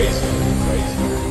crazy.